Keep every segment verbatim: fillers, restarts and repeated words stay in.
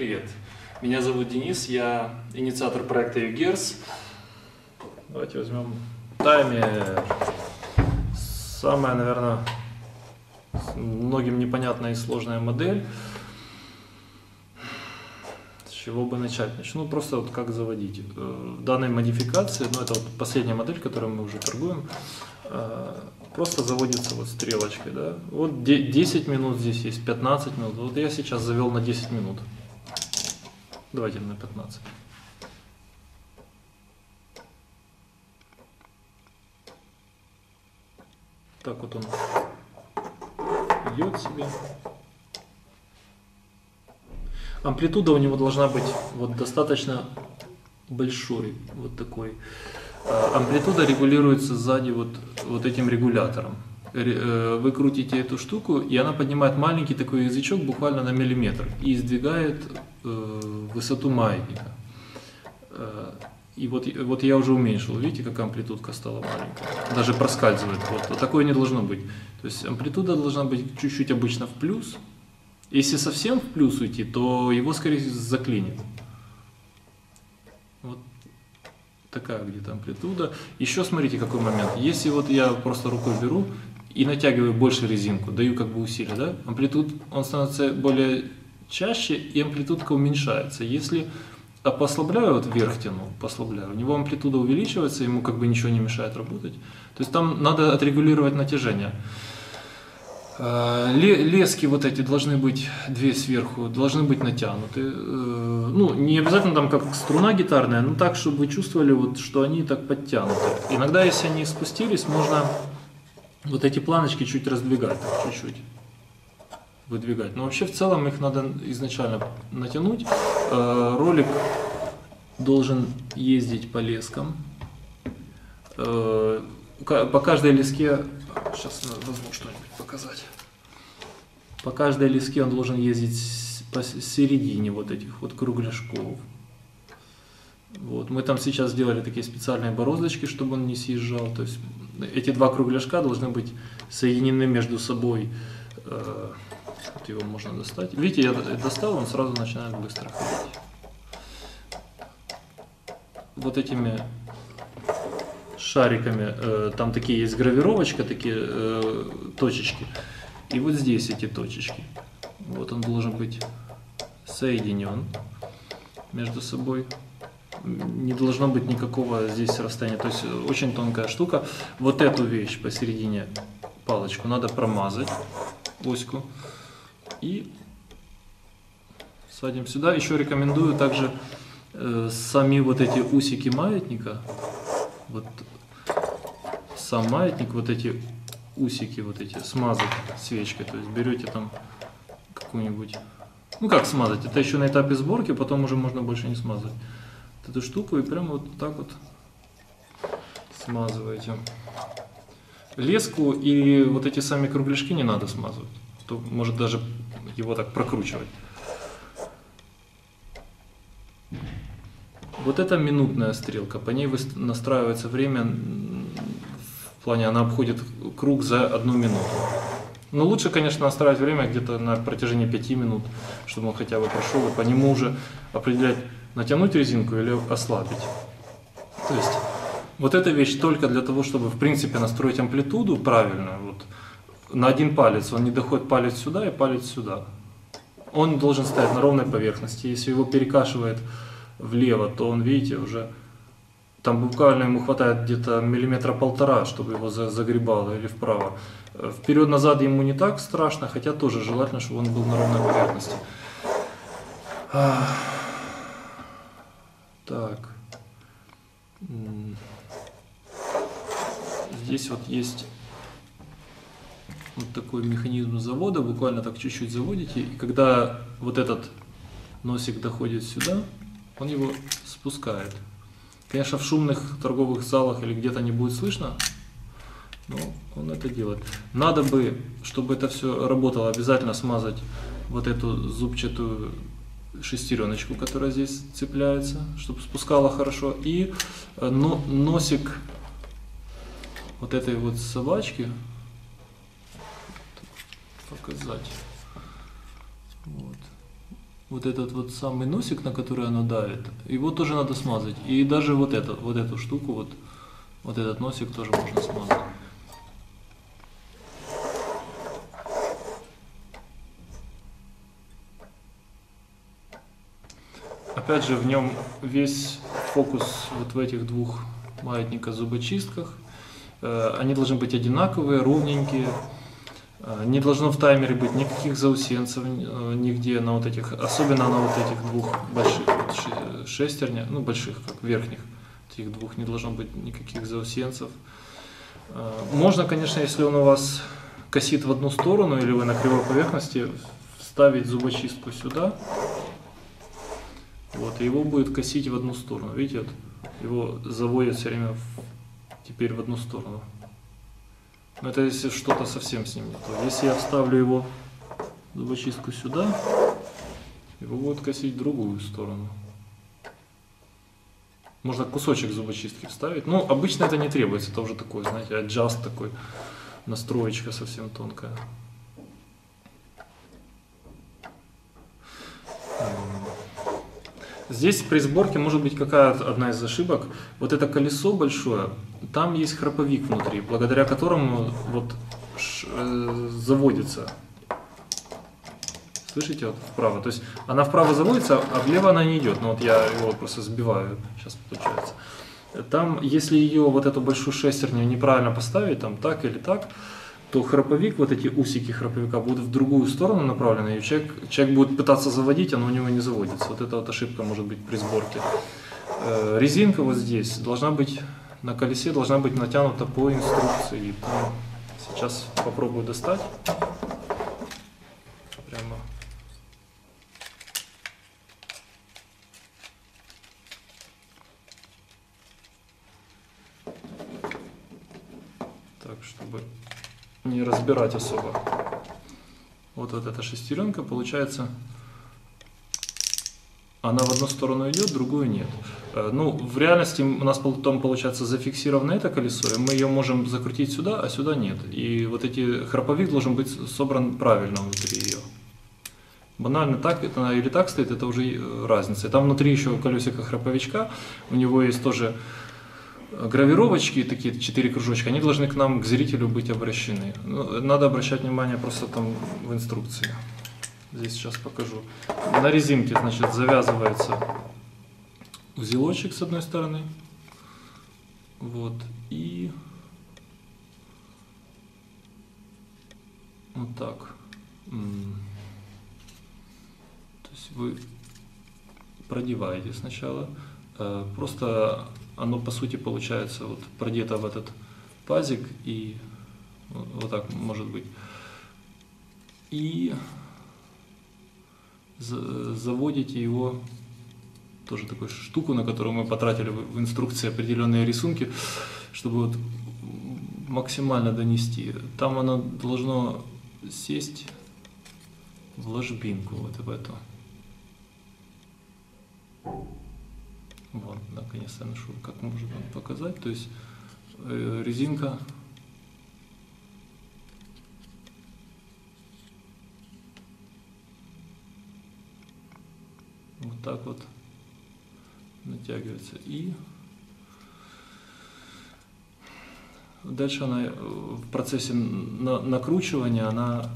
Привет, меня зовут Денис, я инициатор проекта YouGears. Давайте возьмем таймер. Самая, наверное, многим непонятная и сложная модель. С чего бы начать? Начну просто вот как заводить. В данной модификации, ну это вот последняя модель, которую мы уже торгуем, просто заводится вот стрелочкой, да. Вот десять минут здесь есть, пятнадцать минут. Вот я сейчас завел на десять минут. Давайте на пятнадцать. Так вот он бьет себе. Амплитуда у него должна быть вот достаточно большой, вот такой. Амплитуда регулируется сзади вот, вот этим регулятором. Вы крутите эту штуку, и она поднимает маленький такой язычок, буквально на миллиметр, и сдвигает э, высоту маятника. Э, и вот, вот я уже уменьшил, видите, как амплитудка стала маленькая. Даже проскальзывает. Вот. А такое не должно быть. То есть амплитуда должна быть чуть-чуть обычно в плюс. Если совсем в плюс уйти, то его скорее заклинит. Вот. Такая где-то амплитуда. Еще смотрите, какой момент. Если вот я просто рукой беру и натягиваю больше резинку, даю как бы усилие, да? Амплитуд, он становится более чаще, и амплитудка уменьшается. Если а послабляю, вот вверх тяну, послабляю, у него амплитуда увеличивается, ему как бы ничего не мешает работать. То есть там надо отрегулировать натяжение. Лески вот эти должны быть, две сверху, должны быть натянуты. Ну, не обязательно там как струна гитарная, но так, чтобы вы чувствовали, вот, что они так подтянуты. Иногда, если они спустились, можно вот эти планочки чуть раздвигать, чуть-чуть выдвигать. Но вообще в целом их надо изначально натянуть. Ролик должен ездить по лескам. По каждой леске, сейчас возьму что-нибудь показать, по каждой леске он должен ездить посередине вот этих вот кругляшков. Вот. Мы там сейчас сделали такие специальные бороздочки, чтобы он не съезжал. То есть эти два кругляшка должны быть соединены между собой. Вот его можно достать. Видите, я достал, он сразу начинает быстро ходить. Вот этими шариками, там такие есть гравировочка, такие точечки, и вот здесь эти точечки, вот он должен быть соединен между собой, не должно быть никакого здесь расстояния, то есть очень тонкая штука. Вот эту вещь посередине, палочку, надо промазать, оську, и садим сюда. Еще рекомендую также сами вот эти усики маятника, вот сам маятник, вот эти усики, вот эти смазать свечкой. То есть берете там какую-нибудь, ну как смазать, это еще на этапе сборки, потом уже можно больше не смазывать вот эту штуку, и прямо вот так вот смазываете. Леску и вот эти сами кругляшки не надо смазывать, то может даже его так прокручивать. Вот это минутная стрелка, по ней настраивается время, в плане она обходит круг за одну минуту. Но лучше, конечно, настраивать время где-то на протяжении пяти минут, чтобы он хотя бы прошел, и по нему уже определять, натянуть резинку или ослабить. То есть вот эта вещь только для того, чтобы в принципе настроить амплитуду правильно. Вот, на один палец, он не доходит палец сюда и палец сюда. Он должен стоять на ровной поверхности, если его перекашивает влево, то он, видите, уже там буквально ему хватает где-то миллиметра полтора, чтобы его загребало, или вправо. Вперед-назад ему не так страшно, хотя тоже желательно, чтобы он был на ровной поверхности. Так. Здесь вот есть вот такой механизм завода, буквально так чуть-чуть заводите, и когда вот этот носик доходит сюда, он его спускает. Конечно, в шумных торговых залах или где-то не будет слышно, но он это делает. Надо бы, чтобы это все работало, обязательно смазать вот эту зубчатую шестереночку, которая здесь цепляется, чтобы спускала хорошо. И носик вот этой вот собачки показать. Вот. вот этот вот самый носик, на который оно давит, его тоже надо смазать. И даже вот, это, вот эту штуку, вот, вот этот носик тоже можно смазать. Опять же, в нем весь фокус вот в этих двух маятниках-зубочистках. Они должны быть одинаковые, ровненькие. Не должно в таймере быть никаких заусенцев нигде на вот этих, особенно на вот этих двух больших шестернях, ну больших, как верхних, этих двух не должно быть никаких заусенцев. Можно, конечно, если он у вас косит в одну сторону или вы на кривой поверхности, вставить зубочистку сюда, вот, и его будет косить в одну сторону, видите, вот, его заводят все время в, теперь в одну сторону. Но это если что-то совсем с ним не то. Если я вставлю его зубочистку сюда, его будет косить в другую сторону. Можно кусочек зубочистки вставить. Но обычно это не требуется. Это уже такой, знаете, аджаст такой, настроечка совсем тонкая. Здесь при сборке может быть какая-то одна из ошибок. Вот это колесо большое, там есть храповик внутри, благодаря которому вот ш, э, заводится. Слышите, вот вправо. То есть она вправо заводится, а влево она не идет. Но вот я его просто сбиваю. Сейчас получается. Там, если ее вот эту большую шестерню неправильно поставить, там так или так, то храповик, вот эти усики храповика будут в другую сторону направлены, и человек, человек будет пытаться заводить, оно у него не заводится. Вот эта вот ошибка может быть при сборке. Резинка вот здесь должна быть, на колесе должна быть натянута по инструкции. Сейчас попробую достать. Прямо. Так, чтобы не разбирать особо. Вот, вот эта шестеренка получается, она в одну сторону идет, другую нет. Ну, в реальности у нас потом получается зафиксировано это колесо, и мы ее можем закрутить сюда, а сюда нет. И вот эти храповик должен быть собран правильно внутри ее. Банально так это или так стоит, это уже разница. И там внутри еще колесико храповичка, у него есть тоже гравировочки, такие четыре кружочка, они должны к нам, к зрителю, быть обращены. Надо обращать внимание просто там в инструкции. Здесь сейчас покажу. На резинке, значит, завязывается узелочек с одной стороны. Вот. И вот так. То есть вы продеваете сначала. Просто оно по сути получается вот продето в этот пазик, и вот так может быть, и заводите его, тоже такую штуку, на которую мы потратили в инструкции определенные рисунки, чтобы вот максимально донести. Там оно должно сесть в ложбинку, вот в эту. Вот, наконец я нашел, как можно показать. То есть резинка вот так вот натягивается, и дальше она в процессе накручивания она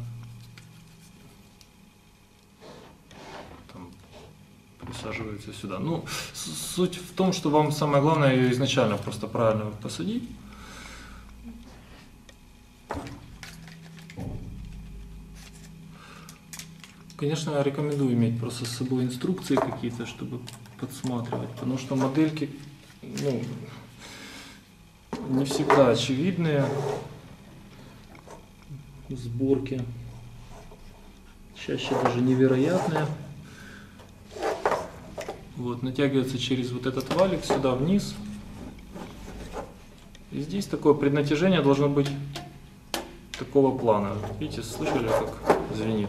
присаживается сюда. Ну, суть в том, что вам самое главное ее изначально просто правильно посадить. Конечно, я рекомендую иметь просто с собой инструкции какие-то, чтобы подсматривать, потому что модельки, ну, не всегда очевидные сборки, чаще даже невероятные. Вот, натягивается через вот этот валик сюда вниз. И здесь такое преднатяжение должно быть такого плана. Видите, слышали, как звенит?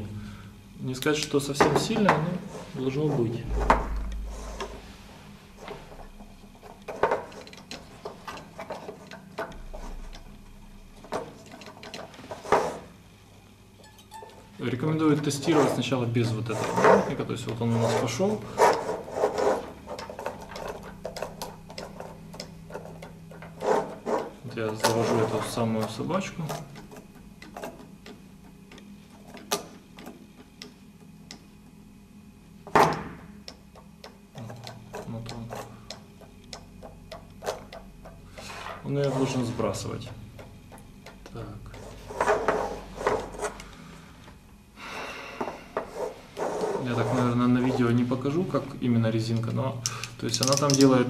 Не сказать, что совсем сильно, но должно быть. Рекомендую тестировать сначала без вот этого маятника, то есть вот он у нас пошел. Вот я завожу эту самую собачку. Он ее должен сбрасывать. Я так, наверное, на видео не покажу, как именно резинка, но то есть она там делает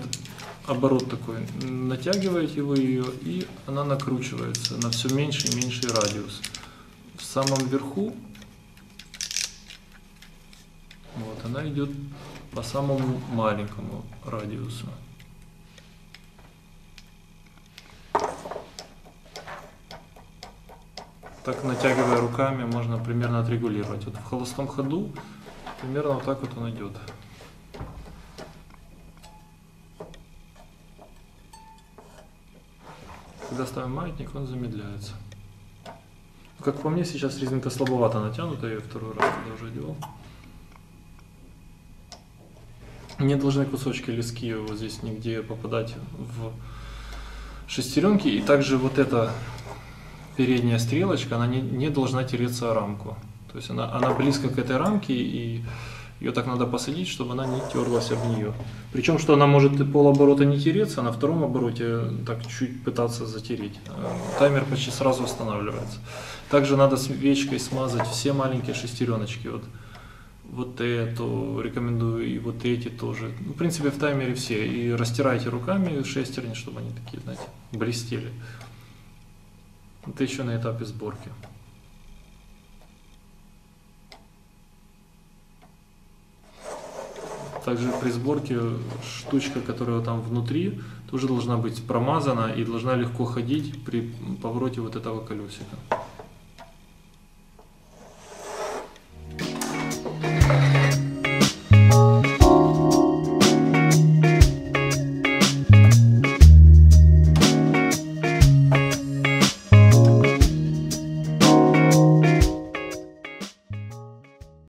оборот такой, натягиваете вы ее, и она накручивается на все меньше и меньший радиус. В самом верху вот она идет по самому маленькому радиусу. Так, натягивая руками, можно примерно отрегулировать. Вот в холостом ходу примерно вот так вот он идет. Когда ставим маятник, он замедляется. Как по мне, сейчас резинка слабовато натянута, я ее второй раз туда уже одевал. Не должны кусочки лески вот здесь нигде попадать в шестеренки. И также вот это... передняя стрелочка, она не, не должна тереться о рамку. То есть она, она близко к этой рамке, и ее так надо посадить, чтобы она не терлась об нее. Причем, что она может полоборота не тереться, а на втором обороте так чуть пытаться затереть. Таймер почти сразу останавливается. Также надо свечкой смазать все маленькие шестереночки. Вот, вот эту рекомендую, и вот эти тоже. Ну, в принципе, в таймере все. И растирайте руками шестерни, чтобы они такие, знаете, блестели. Это еще на этапе сборки. Также при сборке штучка, которая там внутри, тоже должна быть промазана и должна легко ходить при повороте вот этого колесика.